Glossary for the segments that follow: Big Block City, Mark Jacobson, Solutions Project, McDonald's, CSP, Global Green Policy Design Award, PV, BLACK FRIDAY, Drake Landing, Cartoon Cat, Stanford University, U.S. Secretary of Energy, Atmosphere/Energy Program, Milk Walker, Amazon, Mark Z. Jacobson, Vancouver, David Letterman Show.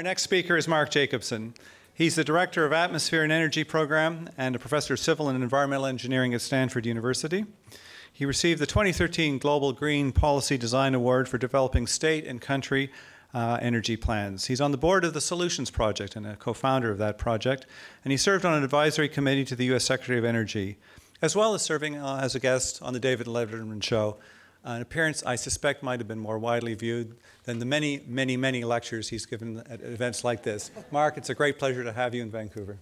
Our next speaker is Mark Jacobson. He's the Director of Atmosphere and Energy Program and a Professor of Civil and Environmental Engineering at Stanford University. He received the 2013 Global Green Policy Design Award for developing state and country energy plans. He's on the board of the Solutions Project and a co-founder of that project, and he served on an advisory committee to the U.S. Secretary of Energy, as well as serving as a guest on the David Letterman Show, an appearance I suspect might have been more widely viewed than the many, many, many lectures he's given at events like this. Mark, it's a great pleasure to have you in Vancouver.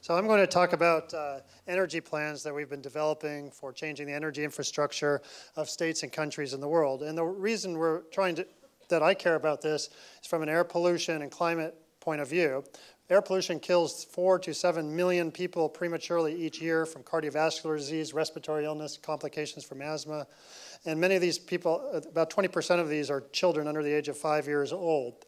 So I'm going to talk about energy plans that we've been developing for changing the energy infrastructure of states and countries in the world. And the reason we're trying to, that I care about this is from an air pollution and climate point of view. Air pollution kills 4 to 7 million people prematurely each year from cardiovascular disease, respiratory illness, complications from asthma. And many of these people, about 20% of these are children under the age of 5 years old.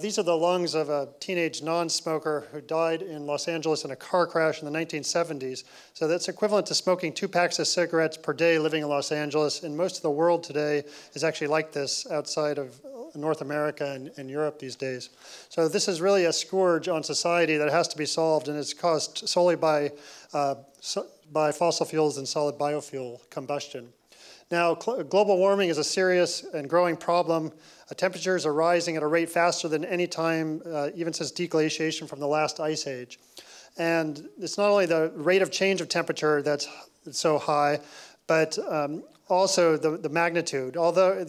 These are the lungs of a teenage non-smoker who died in Los Angeles in a car crash in the 1970s. So that's equivalent to smoking 2 packs of cigarettes per day living in Los Angeles. And most of the world today is actually like this outside of North America and Europe these days. So this is really a scourge on society that has to be solved, and it's caused solely by fossil fuels and solid biofuel combustion. Now, global warming is a serious and growing problem. Temperatures are rising at a rate faster than any time, even since deglaciation from the last ice age. And it's not only the rate of change of temperature that's so high, but also the magnitude. Although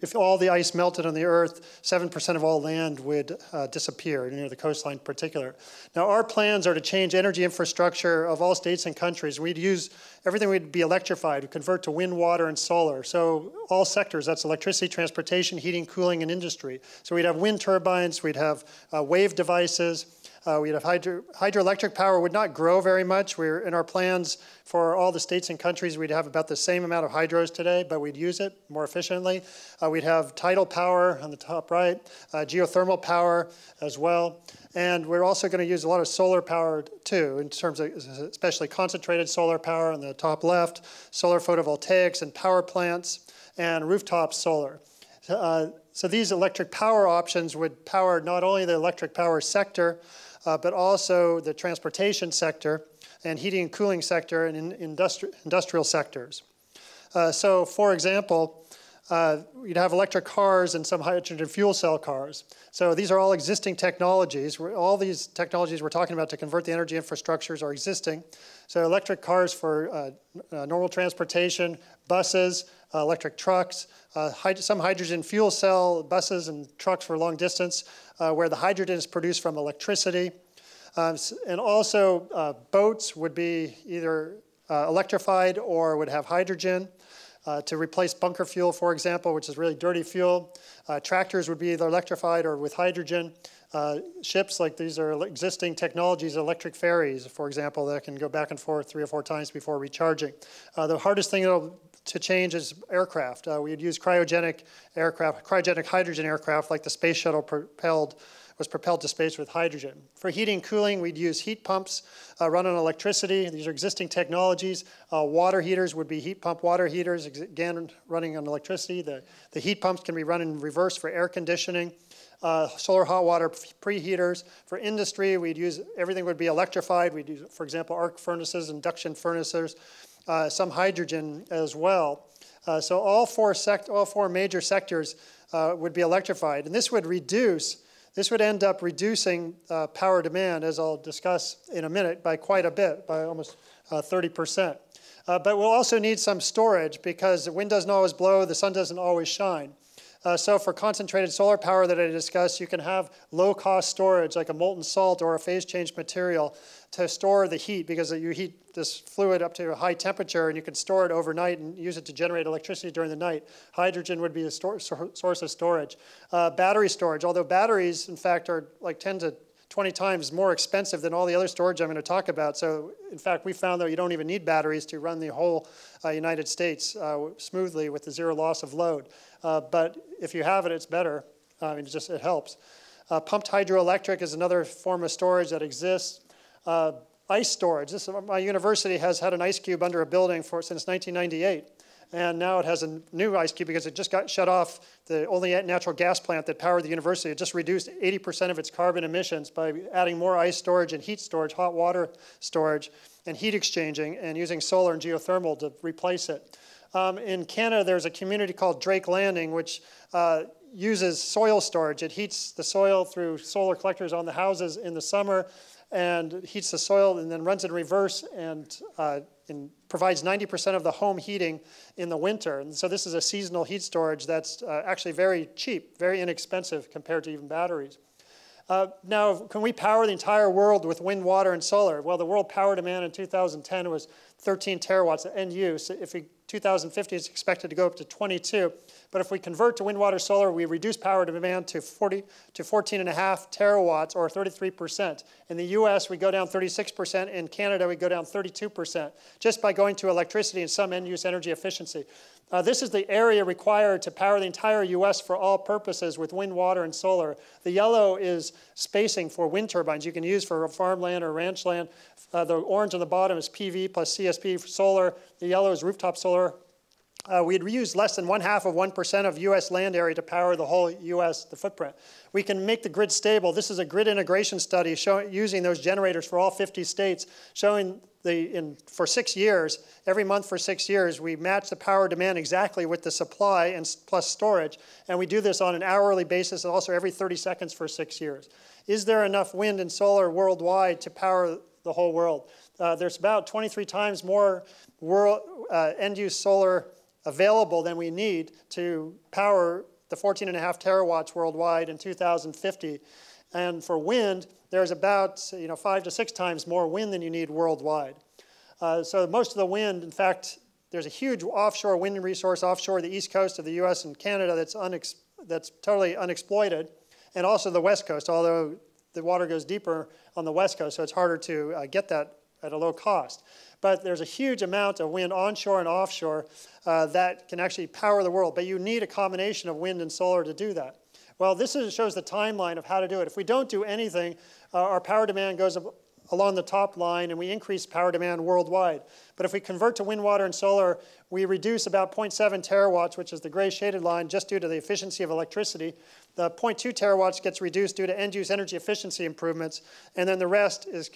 if all the ice melted on the Earth, 7% of all land would disappear, near the coastline in particular. Now, our plans are to change energy infrastructure of all states and countries. We'd use everything, we'd be electrified, we'd convert to wind, water, and solar. So all sectors, that's electricity, transportation, heating, cooling, and industry. So we'd have wind turbines, we'd have wave devices, we'd have hydroelectric power would not grow very much. We're in our plans for all the states and countries, we'd have about the same amount of hydros today, but we'd use it more efficiently. We'd have tidal power on the top right, geothermal power as well. And we're also going to use a lot of solar power too, in terms of especially concentrated solar power on the top left, solar photovoltaics and power plants, and rooftop solar. So these electric power options would power not only the electric power sector, but also the transportation sector and heating and cooling sector and industrial sectors. So for example, you'd have electric cars and some hydrogen fuel cell cars. So these are all existing technologies. All these technologies we're talking about to convert the energy infrastructures are existing. So electric cars for normal transportation, buses, electric trucks, some hydrogen fuel cell buses and trucks for long distance, where the hydrogen is produced from electricity. And also boats would be either electrified or would have hydrogen. To replace bunker fuel, for example, which is really dirty fuel. Tractors would be either electrified or with hydrogen. Ships, like these are existing technologies, electric ferries, for example, that can go back and forth 3 or 4 times before recharging. The hardest thing to change is aircraft. We'd use cryogenic hydrogen aircraft, like the space shuttle was propelled to space with hydrogen. For heating and cooling, we'd use heat pumps run on electricity. These are existing technologies. Water heaters would be heat pump water heaters, again, running on electricity. The heat pumps can be run in reverse for air conditioning. Solar hot water preheaters. For industry, we'd use, everything would be electrified. We'd use, for example, arc furnaces, induction furnaces, some hydrogen as well. So all four major sectors would be electrified. And this would end up reducing power demand, as I'll discuss in a minute, by quite a bit, by almost 30%. But we'll also need some storage because the wind doesn't always blow, the sun doesn't always shine. So for concentrated solar power that I discussed, you can have low-cost storage like a molten salt or a phase-change material to store the heat, because you heat this fluid up to a high temperature and you can store it overnight and use it to generate electricity during the night. Hydrogen would be a source of storage. Battery storage, although batteries, in fact, are like 10 to 20 times more expensive than all the other storage I'm going to talk about. So in fact, we found that you don't even need batteries to run the whole United States smoothly with the zero loss of load. But if you have it, it's better. It helps. Pumped hydroelectric is another form of storage that exists. ice storage. This, my university has had an ice cube under a building since 1998. And now it has a new ice cube because it just got shut off. The only natural gas plant that powered the university, it just reduced 80% of its carbon emissions by adding more ice storage and heat storage, hot water storage, and heat exchanging, and using solar and geothermal to replace it. In Canada, there's a community called Drake Landing, which uses soil storage. It heats the soil through solar collectors on the houses in the summer, and heats the soil and then runs in reverse and provides 90% of the home heating in the winter. And so this is a seasonal heat storage that's actually very cheap, very inexpensive compared to even batteries. Now, can we power the entire world with wind, water, and solar? Well, the world power demand in 2010 was 13 terawatts at end use. If we, 2050 is expected to go up to 22. But if we convert to wind, water, solar, we reduce power demand to 14.5 terawatts, or 33%. In the US, we go down 36%. In Canada, we go down 32%, just by going to electricity and some end-use energy efficiency. This is the area required to power the entire US for all purposes with wind, water, and solar. The yellow is spacing for wind turbines you can use for farmland or ranch land. The orange on the bottom is PV plus CSP for solar. The yellow is rooftop solar. We had reused less than 0.5% of US land area to power the whole US, the footprint. We can make the grid stable. This is a grid integration study using those generators for all 50 states, showing for 6 years, every month for 6 years, we match the power demand exactly with the supply and plus storage. And we do this on an hourly basis, and also every 30 seconds for 6 years. Is there enough wind and solar worldwide to power the whole world? There's about 23 times more end-use solar available than we need to power the 14.5 terawatts worldwide in 2050. And for wind, there's about 5 to 6 times more wind than you need worldwide. So most of the wind, in fact, there's a huge offshore wind resource offshore the east coast of the US and Canada that's totally unexploited, and also the west coast, although the water goes deeper on the west coast, so it's harder to get that at a low cost. But there's a huge amount of wind onshore and offshore that can actually power the world. But you need a combination of wind and solar to do that. Well, this shows the timeline of how to do it. If we don't do anything, our power demand goes along the top line, and we increase power demand worldwide. But if we convert to wind, water, and solar, we reduce about 0.7 terawatts, which is the gray shaded line, just due to the efficiency of electricity. The 0.2 terawatts gets reduced due to end-use energy efficiency improvements, and then the rest is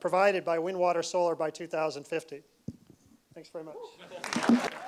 provided by wind, water, solar by 2050. Thanks very much.